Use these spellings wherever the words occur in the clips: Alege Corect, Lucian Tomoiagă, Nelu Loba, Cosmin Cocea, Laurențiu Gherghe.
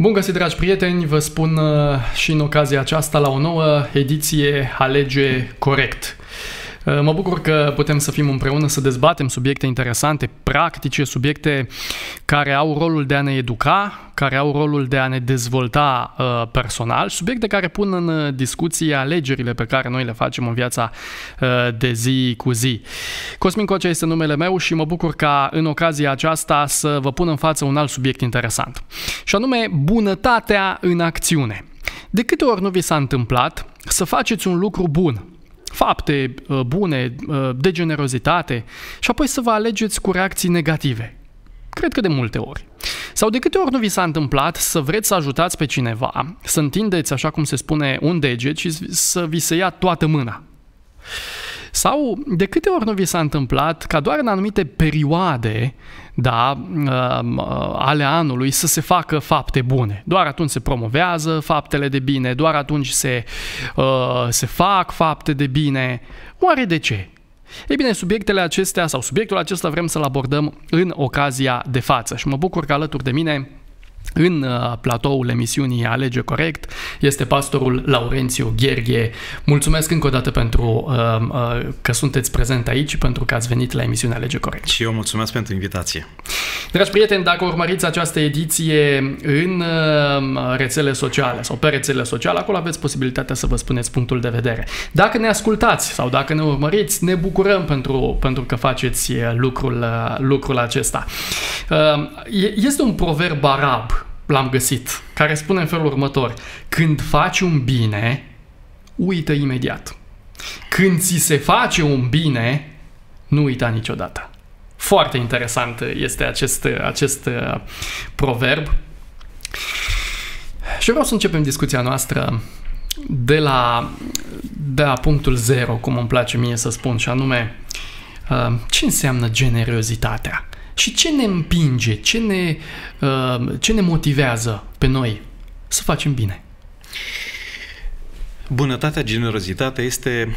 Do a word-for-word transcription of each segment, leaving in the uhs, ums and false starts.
Bun găsit, dragi prieteni, vă spun și în ocazia aceasta la o nouă ediție Alege Corect. Mă bucur că putem să fim împreună, să dezbatem subiecte interesante, practice, subiecte care au rolul de a ne educa, care au rolul de a ne dezvolta uh, personal, subiecte care pun în discuție alegerile pe care noi le facem în viața uh, de zi cu zi. Cosmin Cocea este numele meu și mă bucur ca în ocazia aceasta să vă pun în față un alt subiect interesant, și anume bunătatea în acțiune. De câte ori nu vi s-a întâmplat să faceți un lucru bun, fapte bune, de generozitate, și apoi să vă alegeți cu reacții negative? Cred că de multe ori. Sau de câte ori nu vi s-a întâmplat să vreți să ajutați pe cineva, să întindeți, așa cum se spune, un deget și să vi se ia toată mâna? Sau de câte ori nu vi s-a întâmplat ca doar în anumite perioade, da, ale anului să se facă fapte bune? Doar atunci se promovează faptele de bine, doar atunci se, se fac fapte de bine. Oare de ce? Ei bine, subiectele acestea sau subiectul acesta vrem să-l abordăm în ocazia de față și mă bucur că alături de mine în platoul emisiunii Alege Corect este pastorul Laurențiu Gherghe. Mulțumesc încă o dată pentru uh, că sunteți prezent aici, pentru că ați venit la emisiunea Alege Corect. Și eu mulțumesc pentru invitație. Dragi prieteni, dacă urmăriți această ediție în uh, rețele sociale sau pe rețele sociale, acolo aveți posibilitatea să vă spuneți punctul de vedere. Dacă ne ascultați sau dacă ne urmăriți, ne bucurăm pentru, pentru că faceți lucrul, lucrul acesta. Uh, este un proverb arab, l-am găsit, care spune în felul următor: când faci un bine, uită imediat. Când ți se face un bine, nu uita niciodată. Foarte interesant este acest, acest proverb. Și vreau să începem discuția noastră de la, de la punctul zero, cum îmi place mie să spun, și anume ce înseamnă generozitatea. Și ce ne împinge, ce ne, ce ne motivează pe noi să facem bine? Bunătatea, generozitatea este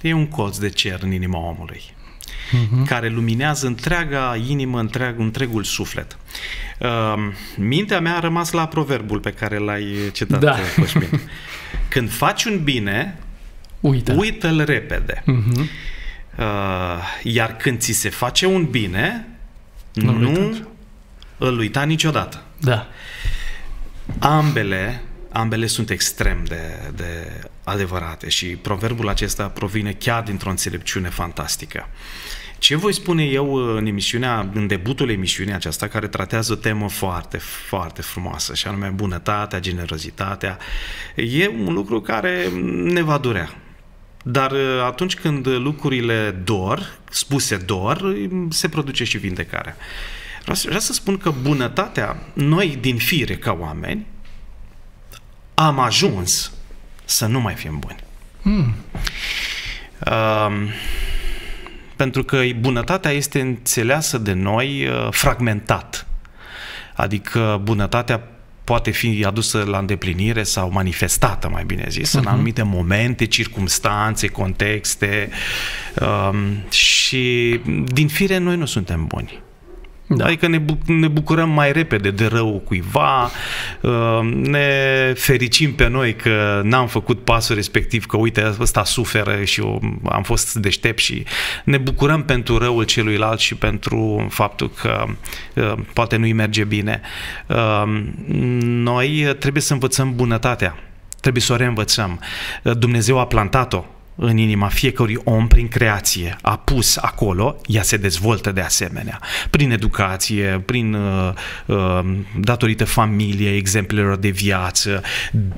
e un colț de cer în inima omului, uh-huh, care luminează întreaga inimă, întreag, întregul suflet. Mintea mea a rămas la proverbul pe care l-ai citat, da. Cosmin. Când faci un bine, uită-l, uită-l repede. Uh-huh. Iar când ți se face un bine, nu, nu îl uita niciodată. Da. Ambele, ambele sunt extrem de, de adevărate și proverbul acesta provine chiar dintr-o înțelepciune fantastică. Ce voi spune eu în emisiunea, în debutul emisiunii aceasta, care tratează o temă foarte, foarte frumoasă, și anume bunătatea, generozitatea, e un lucru care ne va durea. Dar atunci când lucrurile dor, spuse dor, se produce și vindecarea. Vreau să spun că bunătatea, noi din fire ca oameni, am ajuns să nu mai fim buni. Hmm. Uh, pentru că bunătatea este înțeleasă de noi uh, fragmentat. Adică bunătatea poate fi adusă la îndeplinire sau manifestată, mai bine zis, uh-huh, în anumite momente, circumstanțe, contexte, um, și din fire noi nu suntem buni. Da. Adică ne, bu ne bucurăm mai repede de rău cuiva, uh, ne fericim pe noi că n-am făcut pasul respectiv, că uite, ăsta suferă și eu am fost deștept, și ne bucurăm pentru răul celuilalt și pentru faptul că uh, poate nu-i merge bine. Uh, noi trebuie să învățăm bunătatea, trebuie să o reînvățăm. Uh, Dumnezeu a plantat-o în inima fiecărui om prin creație. A pus acolo, ea se dezvoltă de asemenea. Prin educație, prin uh, datorită familiei, exemplelor de viață,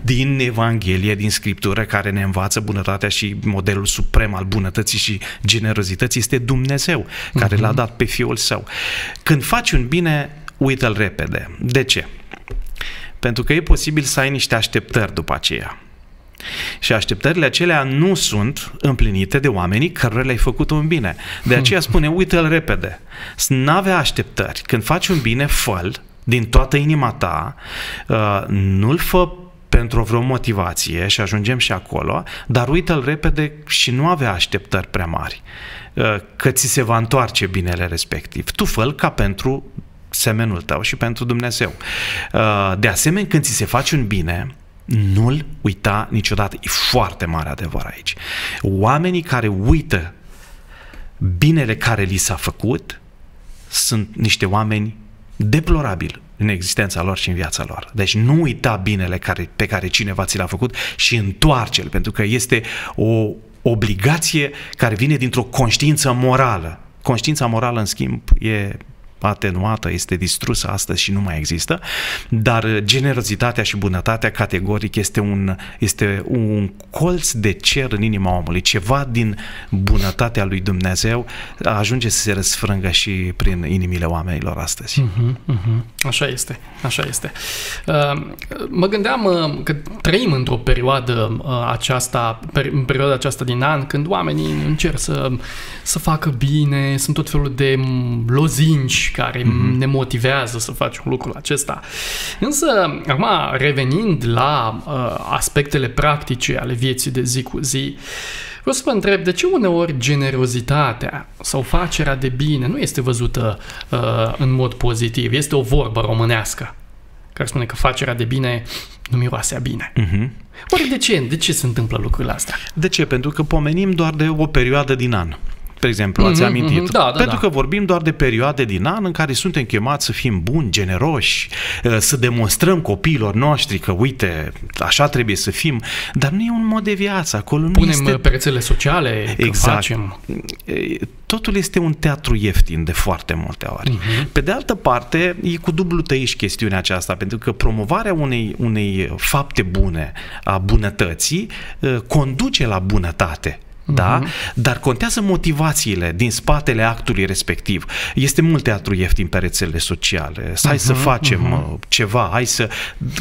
din Evanghelie, din Scriptură, care ne învață bunătatea, și modelul suprem al bunătății și generozității este Dumnezeu, care uh-huh, l-a dat pe Fiul Său. Când faci un bine, uită-l repede. De ce? Pentru că e posibil să ai niște așteptări după aceea. Și așteptările acelea nu sunt împlinite de oamenii cărora le-ai făcut un bine. De aceea spune, uită-l repede. N-avea așteptări. Când faci un bine, fă-l din toată inima ta, nu-l fă pentru vreo motivație, și ajungem și acolo, dar uită-l repede și nu avea așteptări prea mari că ți se va întoarce binele respectiv. Tu fă-l ca pentru semenul tău și pentru Dumnezeu. De asemenea, când ți se face un bine, nu-l uita niciodată. E foarte mare adevăr aici. Oamenii care uită binele care li s-a făcut sunt niște oameni deplorabili în existența lor și în viața lor. Deci nu uita binele care, pe care cineva ți l-a făcut și întoarce-l, pentru că este o obligație care vine dintr-o conștiință morală. Conștiința morală, în schimb, e atenuată, este distrusă astăzi și nu mai există, dar generozitatea și bunătatea categoric este un, este un colț de cer în inima omului. Ceva din bunătatea lui Dumnezeu ajunge să se răsfrângă și prin inimile oamenilor astăzi. Uh-huh, uh-huh. Așa este, așa este. Mă gândeam că trăim într-o perioadă aceasta, în perioada aceasta din an, când oamenii încerc să, să facă bine, sunt tot felul de lozinci care mm-hmm. ne motivează să facem lucrul acesta. Însă, acum, revenind la uh, aspectele practice ale vieții de zi cu zi, vreau să vă întreb, de ce uneori generozitatea sau facerea de bine nu este văzută uh, în mod pozitiv? Este o vorbă românească care spune că facerea de bine nu miroasea bine. Mm-hmm. Ori de ce? De ce se întâmplă lucrurile astea? De ce? Pentru că pomenim doar de o perioadă din an. De exemplu, ați amintit. Mm-hmm, da, da, Pentru da. că vorbim doar de perioade din an în care suntem chemați să fim buni, generoși, să demonstrăm copiilor noștri că, uite, așa trebuie să fim, dar nu e un mod de viață. Acolo nu Punem este... pe rețele sociale, exact. facem. Totul este un teatru ieftin de foarte multe ori. Uh-huh. Pe de altă parte, e cu dublu tăiș chestiunea aceasta, pentru că promovarea unei, unei fapte bune, a bunătății, conduce la bunătate. Da? Uh-huh. Dar contează motivațiile din spatele actului respectiv. Este mult teatru ieftin pe rețelele sociale. Hai uh-huh, să facem uh-huh. ceva, hai să...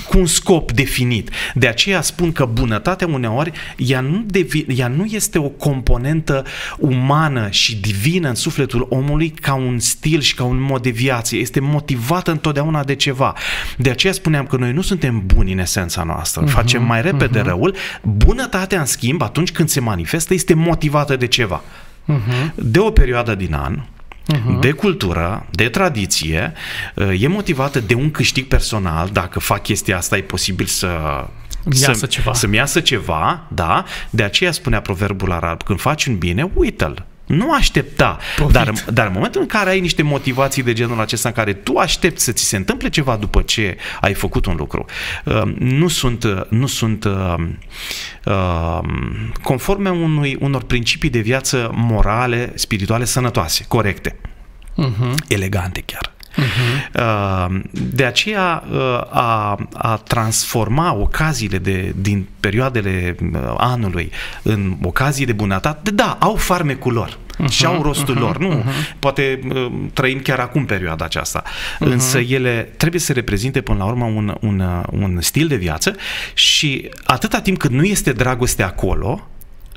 cu un scop definit. De aceea spun că bunătatea uneori ea nu, devi... ea nu este o componentă umană și divină în sufletul omului ca un stil și ca un mod de viață. Este motivată întotdeauna de ceva. De aceea spuneam că noi nu suntem buni în esența noastră. Uh-huh, facem mai repede uh-huh. răul. Bunătatea, în schimb, atunci când se manifestă, este motivată de ceva. Uh-huh. De o perioadă din an, uh-huh. de cultură, de tradiție, e motivată de un câștig personal. Dacă fac chestia asta, e posibil să... Să-mi iasă ceva. Să-mi iasă ceva, da? De aceea spunea proverbul arab, când faci un bine, uită-l. Nu aștepta, dar, dar în momentul în care ai niște motivații de genul acesta în care tu aștepți să ți se întâmple ceva după ce ai făcut un lucru, nu sunt, nu sunt conforme unui, unor principii de viață morale, spirituale, sănătoase, corecte, uh-huh. elegante chiar. Uh-huh. De aceea a, a transforma ocaziile de, din perioadele anului în ocazii de bunătate, da, au farmecul lor uh-huh, și au rostul uh-huh, lor. Nu, uh-huh. poate trăim chiar acum perioada aceasta, uh-huh. însă ele trebuie să reprezinte până la urmă un, un, un stil de viață și atâta timp cât nu este dragoste acolo,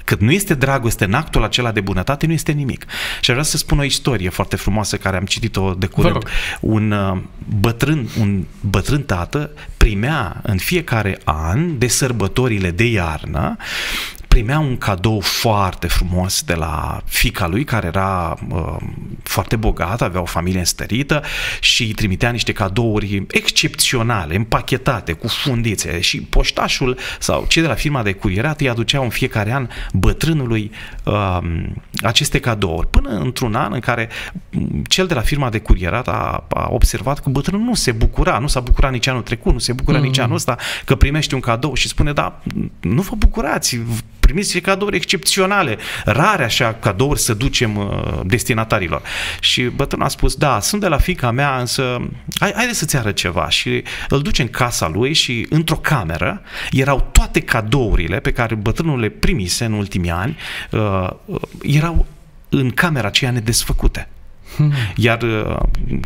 cât nu este dragoste în actul acela de bunătate, nu este nimic. Și aș vrea să spun o istorie foarte frumoasă care am citit-o de curând. Un bătrân, un bătrân tată primea în fiecare an de sărbătorile de iarnă, primea un cadou foarte frumos de la fiica lui, care era uh, foarte bogată, avea o familie înstărită și îi trimitea niște cadouri excepționale, împachetate, cu fundițe, și poștașul sau cei de la firma de curierat îi aduceau în fiecare an bătrânului uh, aceste cadouri, până într-un an în care cel de la firma de curierat a, a observat că bătrânul nu se bucura, nu s-a bucurat nici anul trecut, nu se bucură mm-hmm. nici anul ăsta că primește un cadou și spune, da, nu vă bucurați, primiți cadouri excepționale, rare așa cadouri să ducem uh, destinatarilor. Și bătrânul a spus, da, sunt de la fiica mea, însă hai, haide să-ți arăt ceva. Și îl duce în casa lui și într-o cameră erau toate cadourile pe care bătrânul le primise în ultimii ani, uh, erau în camera aceea nedesfăcute. Iar uh,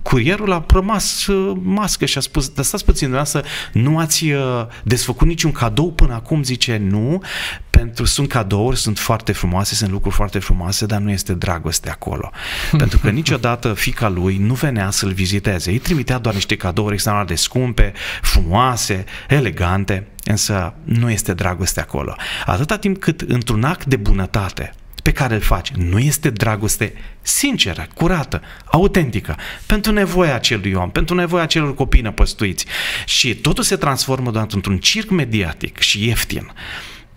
curierul a rămas uh, mască și a spus, dar stați puțin, asta, nu ați uh, desfăcut niciun cadou până acum? Zice, nu, pentru sunt cadouri, sunt foarte frumoase, sunt lucruri foarte frumoase, dar nu este dragoste acolo. Pentru că niciodată fiica lui nu venea să-l viziteze. Îi trimitea doar niște cadouri extraordinar de scumpe, frumoase, elegante, însă nu este dragoste acolo. Atâta timp cât într-un act de bunătate pe pe care îl face nu este dragoste sinceră, curată, autentică, pentru nevoia acelui om, pentru nevoia acelor copii năpăstuiți. Și totul se transformă doar într-un circ mediatic și ieftin.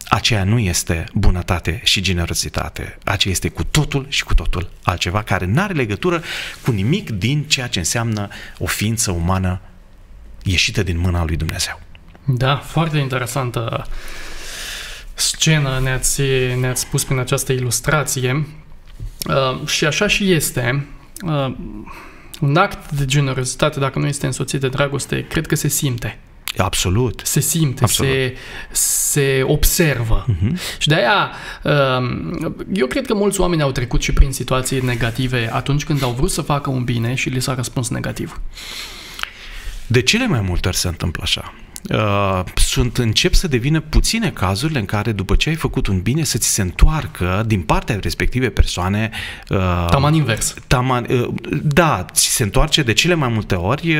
Aceea nu este bunătate și generozitate. Aceea este cu totul și cu totul altceva, care nu are legătură cu nimic din ceea ce înseamnă o ființă umană ieșită din mâna lui Dumnezeu. Da, foarte interesantă scenă ne-ați ne-ați spus prin această ilustrație. Uh, și așa și este. Uh, un act de generozitate, dacă nu este însoțit de dragoste, cred că se simte. Absolut. Se simte, Absolut. Se, se observă. Uh-huh. Și de-aia eu cred că mulți oameni au trecut și prin situații negative atunci când au vrut să facă un bine și li s-a răspuns negativ. De cele mai multe ori se întâmplă așa. Sunt, încep să devină puține cazurile în care după ce ai făcut un bine să ți se întoarcă din partea respective persoane taman invers. Taman, da, ți se întoarce de cele mai multe ori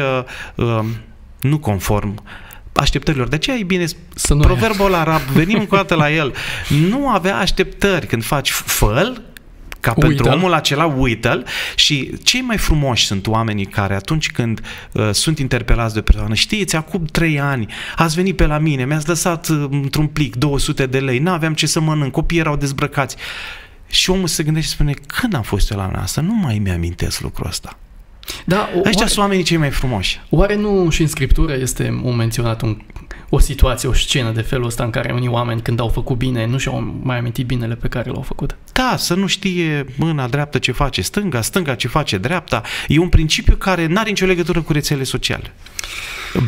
nu conform așteptărilor. De aceea e bine să proverbul arab, venim încă o dată la el. Nu avea așteptări când faci făl, ca pentru omul acela, uită-l. Și cei mai frumoși sunt oamenii care atunci când uh, sunt interpelați de o persoană, știți, acum trei ani ați venit pe la mine, mi-ați lăsat uh, într-un plic două sute de lei, n-aveam ce să mănânc, copiii erau dezbrăcați. Și omul se gândește și spune, când am fost eu la asta? Nu mai mi-amintesc lucrul ăsta. Da, ăștia sunt oamenii cei mai frumoși. Oare nu și în Scriptură este un menționat un, o situație, o scenă de felul ăsta în care unii oameni când au făcut bine nu și-au mai amintit binele pe care l-au făcut? Da, să nu știe mâna dreaptă ce face stânga, stânga ce face dreapta. E un principiu care n-are nicio legătură cu rețele sociale.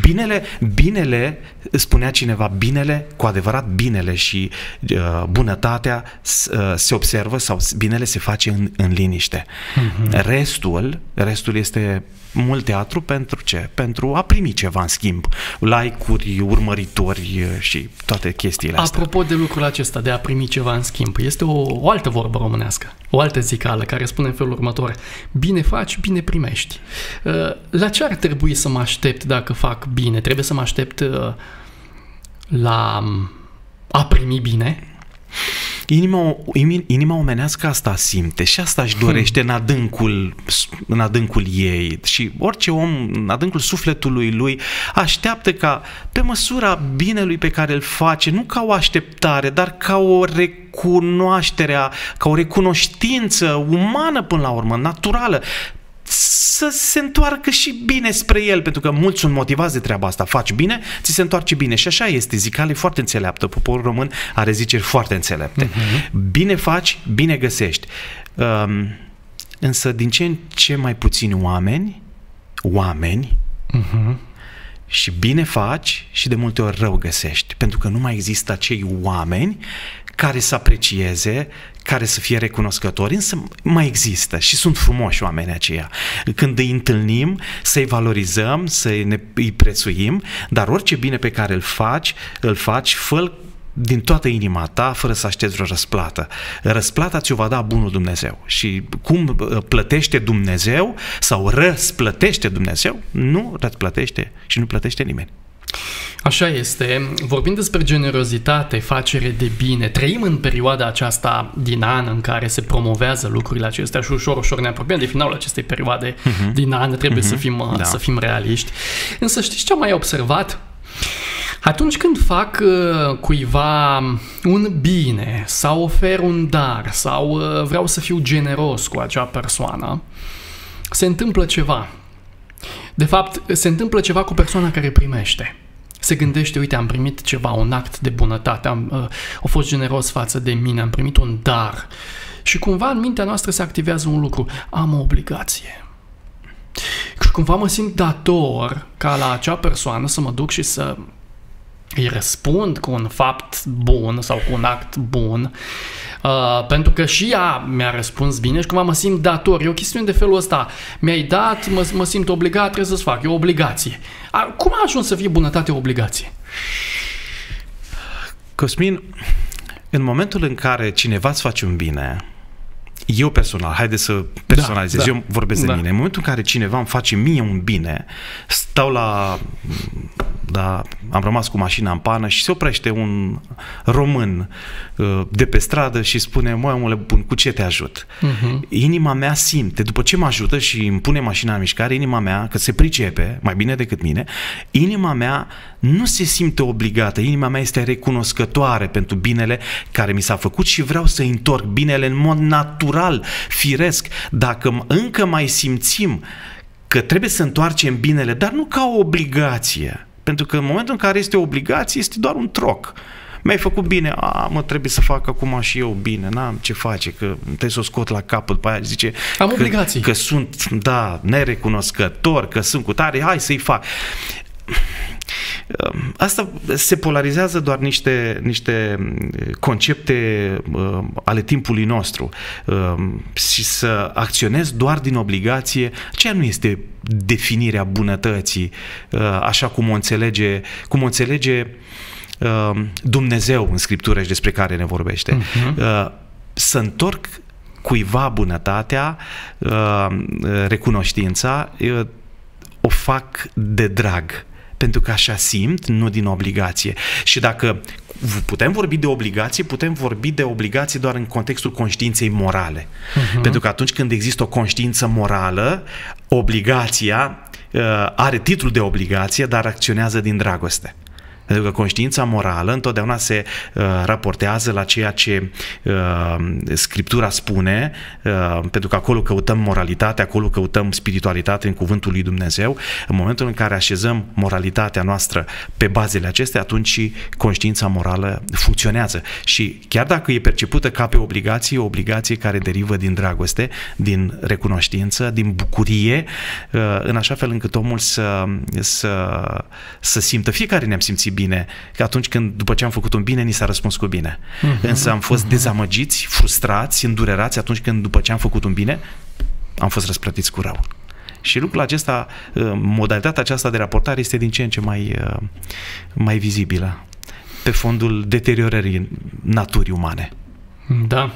Binele, binele, spunea cineva, binele, cu adevărat binele și uh, bunătatea uh, se observă sau binele se face în, în liniște. Uh-huh. Restul, restul este mult teatru pentru ce? Pentru a primi ceva în schimb. Like-uri, urmăritori și toate chestiile astea. Apropo de lucrul acesta, de a primi ceva în schimb, este o, o altă vorbă românească, o altă zicală care spune în felul următor: bine faci, bine primești. La ce ar trebui să mă aștept dacă fac bine? Trebuie să mă aștept la a primi bine? Inima, inima omenească asta simte și asta își dorește în adâncul, în adâncul ei, și orice om în adâncul sufletului lui așteaptă ca pe măsura binelui pe care îl face, nu ca o așteptare, dar ca o recunoaștere, ca o recunoștință umană până la urmă, naturală, să se întoarcă și bine spre el, pentru că mulți sunt motivați de treaba asta. Faci bine, ți se întoarce bine. Și așa este, zicale foarte înțeleaptă. Poporul român are ziceri foarte înțelepte. Uh-huh. Bine faci, bine găsești. Um, însă din ce în ce mai puțini oameni, oameni, uh-huh. și bine faci și de multe ori rău găsești, pentru că nu mai există acei oameni care să aprecieze, care să fie recunoscători, însă mai există și sunt frumoși oamenii aceia. Când îi întâlnim, să-i valorizăm, să-i prețuim, dar orice bine pe care îl faci, îl faci, fă-l din toată inima ta, fără să aștepți o răsplată. Răsplata ți-o va da bunul Dumnezeu. Și cum plătește Dumnezeu sau răsplătește Dumnezeu, nu răsplătește și nu plătește nimeni. Așa este. Vorbind despre generozitate, facere de bine, trăim în perioada aceasta din an în care se promovează lucrurile acestea și ușor, ușor ne apropiem de finalul acestei perioade uh-huh. din an, trebuie uh-huh. să fim, da. să fim realiști. Însă știți ce am mai observat? Atunci când fac uh, cuiva un bine sau ofer un dar sau uh, vreau să fiu generos cu acea persoană, se întâmplă ceva. De fapt, se întâmplă ceva cu persoana care primește. Se gândește, uite, am primit ceva, un act de bunătate, am, uh, a fost generos față de mine, am primit un dar. Și cumva în mintea noastră se activează un lucru, am o obligație. Și cumva mă simt dator ca la acea persoană să mă duc și să îi răspund cu un fapt bun sau cu un act bun, uh, pentru că și ea mi-a răspuns bine și cumva mă simt dator. E o chestiune de felul ăsta. Mi-ai dat, mă, mă simt obligat, trebuie să-ți fac. E o obligație. A, cum a ajuns să fie bunătate o obligație? Cosmin, în momentul în care cineva îți face un bine, eu personal, haide să personalizez, da, da, eu vorbesc de da. mine, în momentul în care cineva îmi face mie un bine, stau la dar am rămas cu mașina în pană și se oprește un român de pe stradă și spune: măi, omule bun, cu ce te ajut? Uh-huh. Inima mea simte, după ce mă ajută și îmi pune mașina în mișcare, inima mea, că se pricepe mai bine decât mine, inima mea nu se simte obligată, inima mea este recunoscătoare pentru binele care mi s-a făcut și vreau să întorc binele în mod natural, firesc. Dacă încă mai simțim că trebuie să întoarcem binele, dar nu ca o obligație. Pentru că în momentul în care este o obligație, este doar un troc. Mi-ai făcut bine, a, mă, trebuie să fac acum și eu bine, n-am ce face, că trebuie să o scot la capăt, pe aia zice am că, obligații. Că sunt, da, nerecunoscător, că sunt cu tare, hai să-i fac. Asta se polarizează doar niște, niște concepte uh, ale timpului nostru uh, și să acționez doar din obligație, ceea nu este definirea bunătății uh, așa cum o înțelege, cum o înțelege uh, Dumnezeu în Scriptură și despre care ne vorbește. Uh-huh. Uh, să întorc cuiva bunătatea, uh, recunoștința, uh, o fac de drag. Pentru că așa simt, nu din obligație. Și dacă putem vorbi de obligație, putem vorbi de obligație doar în contextul conștiinței morale. Uh-huh. Pentru că atunci când există o conștiință morală, obligația uh, are titlul de obligație, dar acționează din dragoste. Pentru că conștiința morală întotdeauna se uh, raportează la ceea ce uh, Scriptura spune, uh, pentru că acolo căutăm moralitate, acolo căutăm spiritualitate în cuvântul lui Dumnezeu. În momentul în care așezăm moralitatea noastră pe bazele acestea, atunci și conștiința morală funcționează. Și chiar dacă e percepută ca pe obligație, o obligație care derivă din dragoste, din recunoștință, din bucurie, uh, în așa fel încât omul să, să, să simtă. Fiecare ne-am simțit bine, că atunci când, după ce am făcut un bine, ni s-a răspuns cu bine. Uh-huh, Însă am fost uh-huh. dezamăgiți, frustrați, îndurerați atunci când, după ce am făcut un bine, am fost răsplătiți cu rău. Și lucrul acesta, modalitatea aceasta de raportare este din ce în ce mai, mai vizibilă pe fondul deteriorării naturii umane. Da.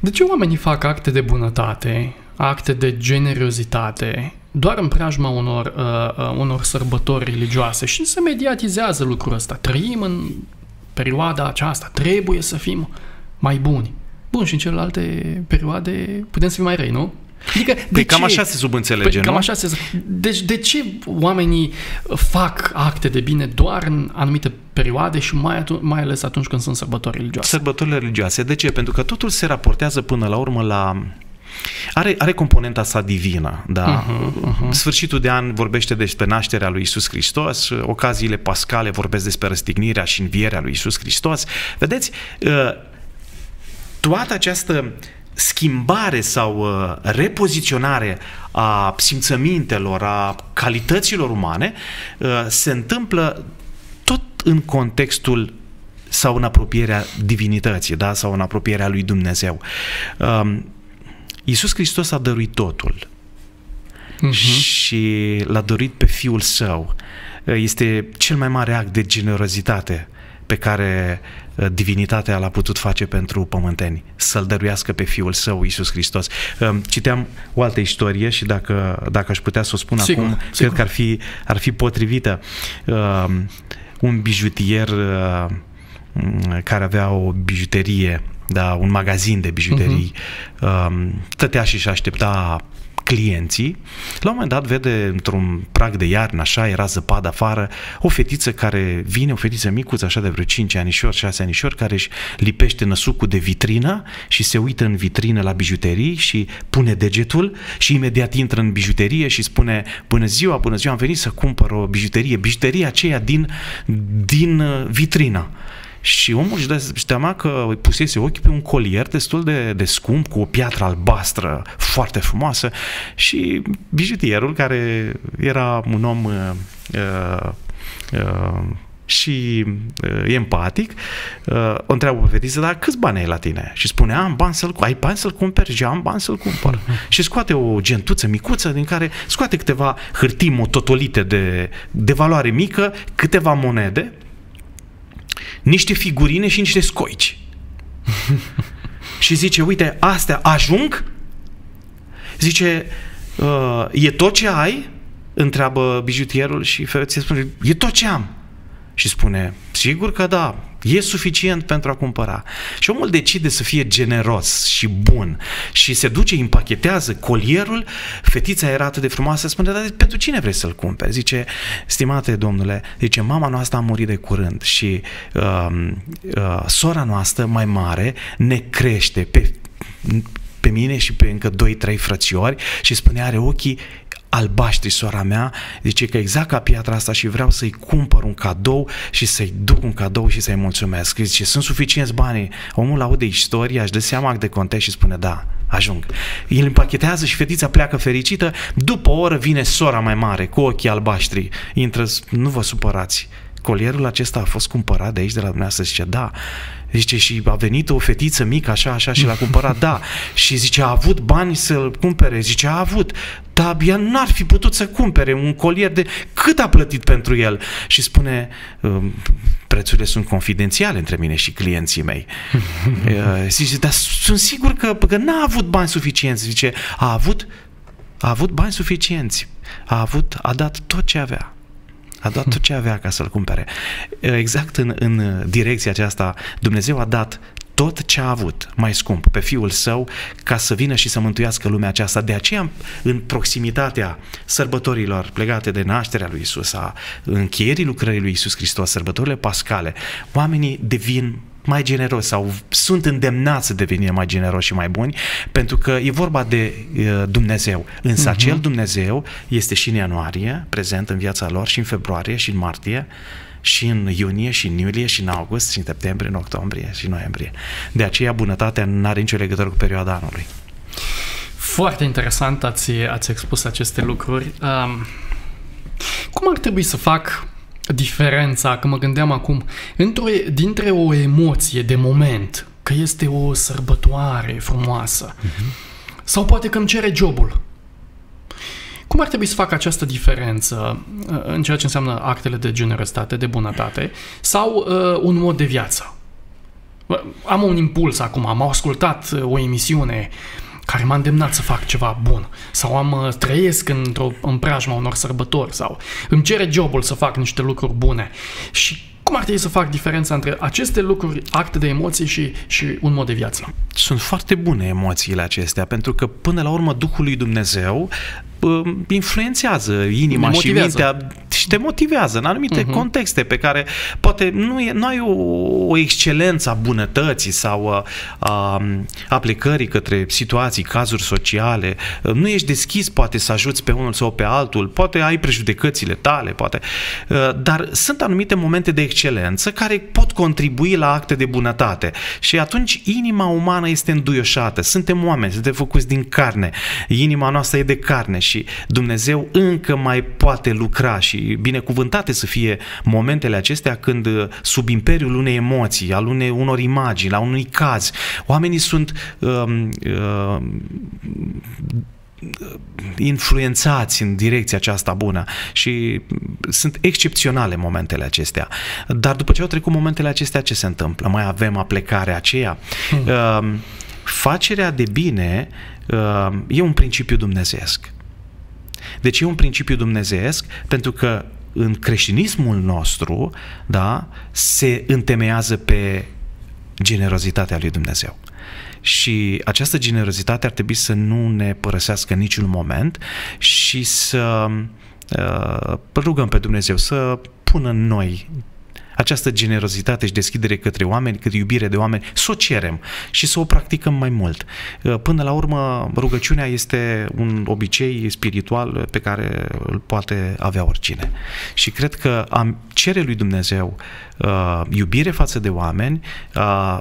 De ce oamenii fac acte de bunătate, acte de generozitate, doar în preajma unor, uh, unor sărbători religioase și se mediatizează lucrul ăsta? Trăim în perioada aceasta, trebuie să fim mai buni. Bun, și în celelalte perioade putem să fim mai răi, nu? Adică, de păi ce... cam așa se subînțelege, păi, nu? Cam așa se... Deci de ce oamenii fac acte de bine doar în anumite perioade și mai, mai ales atunci când sunt sărbători religioase? Sărbătorile religioase. De ce? Pentru că totul se raportează până la urmă la... Are, are componenta sa divină, da? Uh-huh, uh-huh. Sfârșitul de an vorbește despre nașterea lui Iisus Hristos, ocaziile pascale vorbesc despre răstignirea și învierea lui Iisus Hristos. Vedeți, toată această schimbare sau repoziționare a simțămintelor, a calităților umane se întâmplă tot în contextul sau în apropierea divinității, da? Sau în apropierea lui Dumnezeu. Iisus Hristos a dăruit totul. Uh-huh. Și l-a dăruit pe Fiul Său. Este cel mai mare act de generozitate pe care divinitatea l-a putut face pentru pământeni, să-L dăruiască pe Fiul Său, Iisus Hristos. Citeam o altă istorie și dacă, dacă aș putea să o spun sigur, acum, sigur. Cred că ar fi, ar fi potrivită. Un bijutier care avea o bijuterie, da, un magazin de bijuterii, stătea uh-huh. um, și-și aștepta clienții. La un moment dat vede într-un prag de iarnă, așa, era zăpadă afară, o fetiță care vine, o fetiță micuță, așa de vreo cinci anișori, șase anișori, care își lipește năsucul de vitrină și se uită în vitrină la bijuterii și pune degetul și imediat intră în bijuterie și spune: bună ziua, bună ziua, am venit să cumpăr o bijuterie, bijuteria aceea din, din vitrină. Și omul își dă seama că îi pusese ochii pe un colier destul de, de scump, cu o piatră albastră foarte frumoasă, și bijutierul, care era un om uh, uh, și uh, empatic, uh, o întreabă pe fetiță: dar câți bani ai la tine? Și spune: am bani să-l ai bani să-l cumperi? Și am bani să-l cumpăr. Și scoate o gentuță micuță, din care scoate câteva hârtii mototolite de, de valoare mică, câteva monede, niște figurine și niște scoici. Și zice: uite, astea ajung, zice, e tot ce ai, întreabă bijutierul și ferăție spune, e tot ce am. Și spune, sigur că da, e suficient pentru a cumpăra. Și omul decide să fie generos și bun și se duce, împachetează colierul, fetița era atât de frumoasă, spune, dar pentru cine vrei să-l cumperi? Zice, stimate domnule, zice, mama noastră a murit de curând și uh, uh, sora noastră mai mare ne crește pe, pe mine și pe încă doi trei frățiori și spune, are ochii albaștri sora mea, zice că exact ca piatra asta și vreau să-i cumpăr un cadou și să-i duc un cadou și să-i mulțumesc. Zice, sunt suficienți banii. Omul aude istoria, își dă seama de context și spune, da, ajung. El împachetează și fetița pleacă fericită. După o oră vine sora mai mare cu ochii albaștri. Intră, nu vă supărați. Colierul acesta a fost cumpărat de aici, de la dumneavoastră, zice, da. Zice, și a venit o fetiță mică, așa, așa, și l-a cumpărat, da. Și zice, a avut bani să-l cumpere? Zice, a avut. Dar ea n-ar fi putut să cumpere un colier de... Cât a plătit pentru el? Și spune, prețurile sunt confidențiale între mine și clienții mei. Zice, dar sunt sigur că, că n-a avut bani suficienți. Zice, a avut, a avut bani suficienți. A avut, a dat tot ce avea. A dat tot ce avea ca să-l cumpere. Exact în, în direcția aceasta, Dumnezeu a dat tot ce a avut mai scump pe Fiul Său ca să vină și să mântuiască lumea aceasta. De aceea, în proximitatea sărbătorilor plegate de nașterea lui Isus, a încheierii lucrării lui Isus Hristos, sărbătorile pascale, oamenii devin mai generoși sau sunt îndemnați să devină mai generoși și mai buni, pentru că e vorba de uh, Dumnezeu. Însă uh-huh. acel Dumnezeu este și în ianuarie, prezent în viața lor, și în februarie, și în martie, și în iunie, și în iulie, și în august, și în septembrie, în octombrie, și în noiembrie. De aceea bunătatea nu are nicio legătură cu perioada anului. Foarte interesant ați, ați expus aceste lucruri. Um, cum ar trebui să fac diferența, că mă gândeam acum, într-o, dintre o emoție de moment, că este o sărbătoare frumoasă, uh-huh. sau poate că îmi cere jobul. Cum ar trebui să fac această diferență în ceea ce înseamnă actele de generozitate, de bunătate, sau uh, un mod de viață? Am un impuls acum, am ascultat o emisiune care m-a îndemnat să fac ceva bun, sau am trăiesc într-o în preajma unor sărbători, sau îmi cere jobul să fac niște lucruri bune. Și cum ar trebui să fac diferența între aceste lucruri, acte de emoții și, și un mod de viață? Sunt foarte bune emoțiile acestea, pentru că până la urmă Duhul lui Dumnezeu influențează inima și mintea și te motivează în anumite uh-huh. contexte pe care poate nu, e, nu ai o, o excelență a bunătății sau a aplicării către situații, cazuri sociale, nu ești deschis poate să ajuți pe unul sau pe altul, poate ai prejudecățile tale, poate, dar sunt anumite momente de excelență care pot contribui la acte de bunătate și atunci inima umană este înduioșată, suntem oameni, suntem făcuți din carne, inima noastră e de carne și Dumnezeu încă mai poate lucra și binecuvântate să fie momentele acestea când sub imperiul unei emoții, al unei, unor imagini, la unui caz, oamenii sunt um, um, influențați în direcția aceasta bună și sunt excepționale momentele acestea. Dar după ce au trecut momentele acestea, ce se întâmplă? Mai avem aplecarea aceea? Hmm. Uh, facerea de bine uh, e un principiu dumnezeiesc. Deci e un principiu dumnezeiesc pentru că în creștinismul nostru, da, se întemeiază pe generozitatea lui Dumnezeu. Și această generozitate ar trebui să nu ne părăsească în niciun moment și să uh, rugăm pe Dumnezeu să pună în noi această generozitate și deschidere către oameni, către iubire de oameni, să o cerem și să o practicăm mai mult. Până la urmă, rugăciunea este un obicei spiritual pe care îl poate avea oricine. Și cred că am cere lui Dumnezeu uh, iubire față de oameni, uh,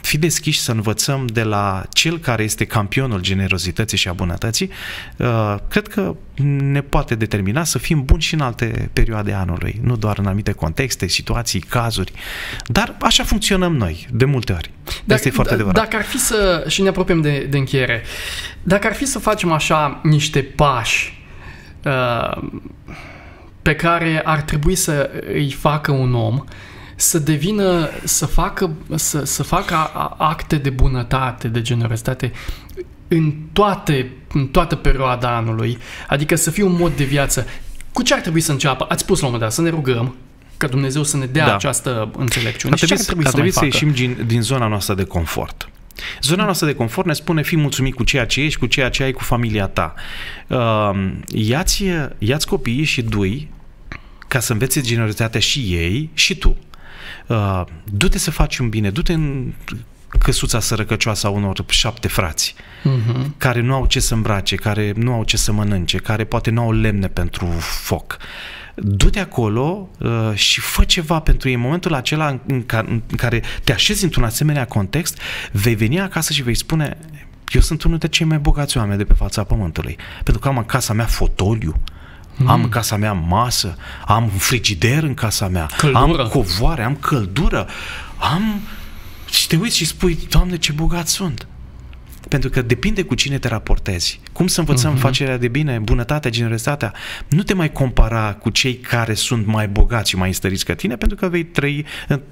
fi deschiși să învățăm de la cel care este campionul generozității și a bunătății, uh, cred că ne poate determina să fim buni și în alte perioade anului, nu doar în anumite contexte, situații, cazuri, dar așa funcționăm noi, de multe ori. Dacă, Asta e foarte adevărat. Dacă ar fi să, și ne apropiem de, de încheiere, dacă ar fi să facem așa niște pași uh, pe care ar trebui să îi facă un om să devină, să facă, să, să facă acte de bunătate, de generozitate în toate, în toată perioada anului, adică să fie un mod de viață, Cu ce ar trebui să înceapă? Ați spus la un moment dat să ne rugăm ca Dumnezeu să ne dea da. această înțelepciune. Ar trebui, ar trebui să, ar trebui să, să ieșim din, din zona noastră de confort. Zona noastră de confort ne spune fii mulțumit cu ceea ce ești, cu ceea ce ai, cu familia ta. Ia-ți, ia-ți copiii și du-i ca să învețe generozitatea și ei și tu. Du-te să faci un bine, du-te în căsuța sărăcăcioasă a unor șapte frați, uh-huh. care nu au ce să îmbrace, care nu au ce să mănânce, care poate nu au lemne pentru foc. Du-te acolo uh, și fă ceva pentru ei. În momentul acela în, ca, în care te așezi într-un asemenea context, vei veni acasă și vei spune eu sunt unul de cei mai bogați oameni de pe fața pământului, pentru că am în casa mea fotoliu, mm. am în casa mea masă, am frigider în casa mea, căldură. Am covoare, am căldură, am... Și te uiți și spui, Doamne, ce bogat sunt! Pentru că depinde cu cine te raportezi. Cum să învățăm uh-huh. facerea de bine, bunătatea, generozitatea? Nu te mai compara cu cei care sunt mai bogați și mai înstăriți ca tine, pentru că vei trăi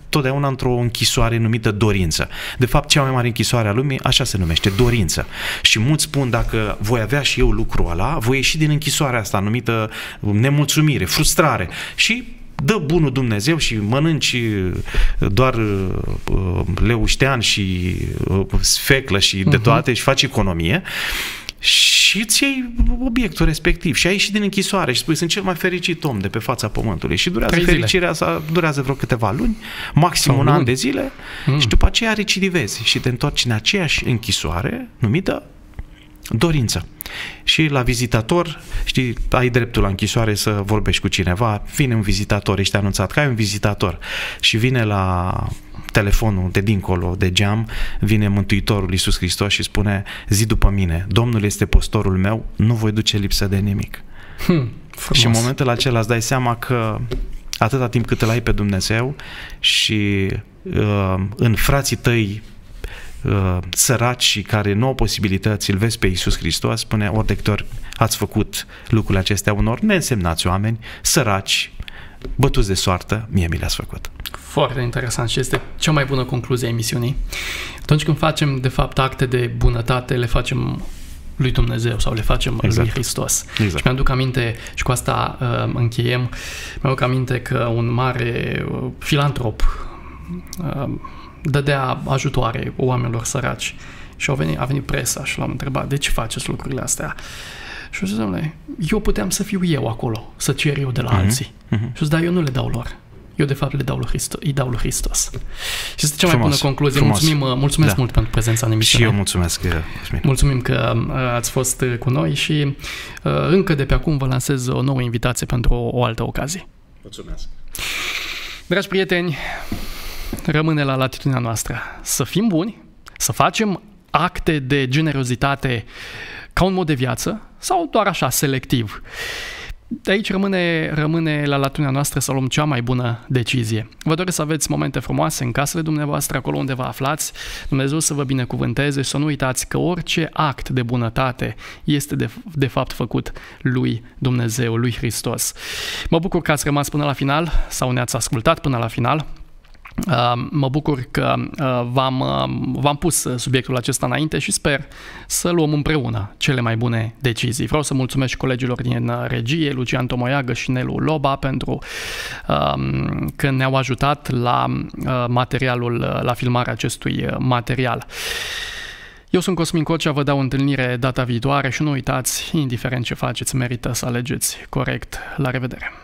totdeauna într-o închisoare numită dorință. De fapt, cea mai mare închisoare a lumii, așa se numește, dorință. Și mulți spun, dacă voi avea și eu lucrul ăla, voi ieși din închisoarea asta numită nemulțumire, frustrare. Și dă bunul Dumnezeu și mănânci doar uh, leuștean și uh, sfeclă și de toate uh-huh. și faci economie și îți iei obiectul respectiv și ai ieșit din închisoare și spui sunt cel mai fericit om de pe fața pământului și durează fericirea asta, durează vreo câteva luni, maxim un an de zile mm. și după aceea recidivezi și te întorci în aceeași închisoare numită dorință. Și la vizitator, știi, ai dreptul la închisoare să vorbești cu cineva, vine un vizitator, ești anunțat că ai un vizitator și vine la telefonul de dincolo, de geam, vine Mântuitorul Iisus Hristos și spune zi după mine, Domnul este păstorul meu, nu voi duce lipsă de nimic. Hmm, și în momentul acela îți dai seama că atâta timp cât îl ai pe Dumnezeu și uh, în frații tăi săraci și care nu au posibilități, îl vezi pe Iisus Hristos, spune ori de câte ori ați făcut lucrurile acestea unor neînsemnați oameni, săraci, bătuți de soartă, mie mi le-ați făcut. Foarte interesant și este cea mai bună concluzie a emisiunii. Atunci când facem, de fapt, acte de bunătate, le facem lui Dumnezeu sau le facem exact. lui Hristos. Exact. Și mi-aduc aminte, și cu asta uh, încheiem, mi-aduc aminte că un mare uh, filantrop uh, dădea ajutoare oamenilor săraci și au venit, a venit presa și l-am întrebat de ce faceți lucrurile astea? Și au zis, domnule, eu puteam să fiu eu acolo, să cer eu de la uh-huh. alții. Uh-huh. Și au zis, dar eu nu le dau lor. Eu, de fapt, le dau lui Hristos, îi dau lui Hristos. Și este cea mai bună concluzie. Frumos. Mulțumim, mulțumesc da. mult pentru prezența în emisiune. Și eu mulțumesc. Mulțumim că ați fost cu noi și încă de pe acum vă lansez o nouă invitație pentru o, o altă ocazie. Mulțumesc. Dragi prieteni, rămâne la latitudinea noastră. Să fim buni, să facem acte de generozitate ca un mod de viață sau doar așa, selectiv. De aici rămâne, rămâne la latitudinea noastră să luăm cea mai bună decizie. Vă doresc să aveți momente frumoase în casele dumneavoastră, acolo unde vă aflați. Dumnezeu să vă binecuvânteze și să nu uitați că orice act de bunătate este de, de fapt făcut lui Dumnezeu, lui Hristos. Mă bucur că ați rămas până la final sau ne-ați ascultat până la final. Mă bucur că v-am pus subiectul acesta înainte și sper să luăm împreună cele mai bune decizii. Vreau să mulțumesc colegilor din regie, Lucian Tomoiagă și Nelu Loba, pentru că ne-au ajutat la materialul, la filmarea acestui material. Eu sunt Cosmin Cocea, vă dau întâlnire data viitoare și nu uitați, indiferent ce faceți, merită să alegeți corect. La revedere!